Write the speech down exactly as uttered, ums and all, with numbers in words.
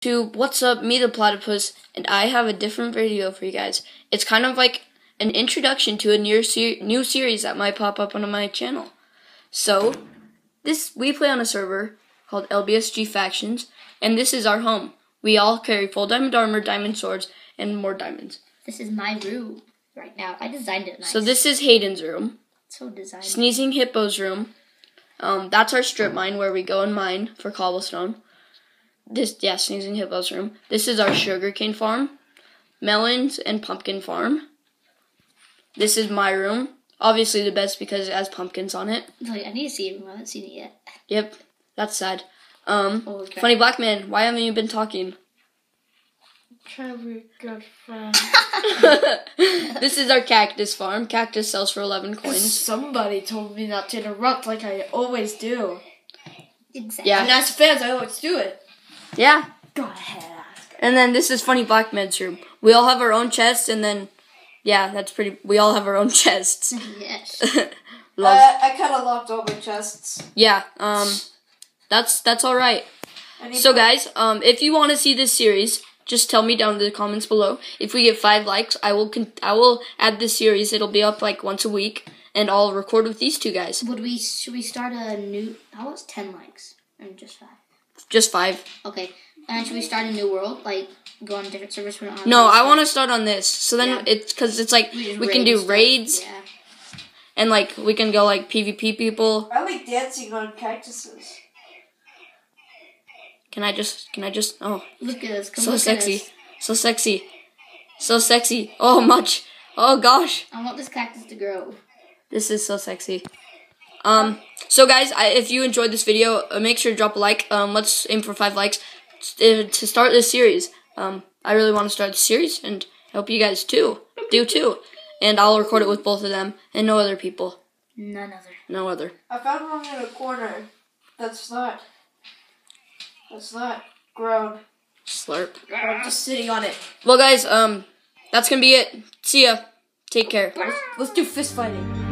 YouTube, what's up? Me the Platypus, and I have a different video for you guys. It's kind of like an introduction to a new, ser new series that might pop up on my channel. So, this we play on a server called L B S G Factions, and this is our home. We all carry full diamond armor, diamond swords, and more diamonds. This is my room right now. I designed it nice. So this is Hayden's room. So designed. Sneezing Hippo's room. Um, that's our strip mine where we go and mine for cobblestone. This, yeah, Sneezing Hippo's room. This is our sugarcane farm, melons, and pumpkin farm. This is my room. Obviously the best because it has pumpkins on it. Wait, I need to see it. I haven't seen it yet. Yep, that's sad. Um, oh, okay. Funny Black Man, why haven't you been talking? Trying to be good friend. This is our cactus farm. Cactus sells for eleven coins. Somebody told me not to interrupt like I always do. Exactly. Yeah. And as fans, I always do it. Yeah. Go ahead. And then this is Funny Black Man's room. We all have our own chests, and then, yeah, that's pretty. We all have our own chests. Yes. Love. Uh, I kind of locked all my chests. Yeah. Um, that's that's all right. So guys, um, if you want to see this series, just tell me down in the comments below. If we get five likes, I will con I will add this series. It'll be up like once a week, and I'll record with these two guys. Would we? Should we start a new? How was ten likes and just five? Just five. Okay. And should we start a new world? Like, go on different servers? We're not on no, I want to start on this. So then yeah. It's because it's like we, we can do raids. Yeah. And like, we can go like P V P people. I like dancing on cactuses. Can I just, can I just, oh. Look at us. Come so look sexy. At us. So sexy. So sexy. Oh, much. Oh, gosh. I want this cactus to grow. This is so sexy. Um, so guys, I, if you enjoyed this video, uh, make sure to drop a like. Um, let's aim for five likes to, to start this series. Um, I really want to start this series, and I hope you guys too, do too. And I'll record it with both of them, and no other people. None other. No other. I found one in a corner. That's not, that's not grown. Slurp. I'm just sitting on it. Well guys, um, that's gonna be it. See ya. Take care. Let's, let's do fist fighting.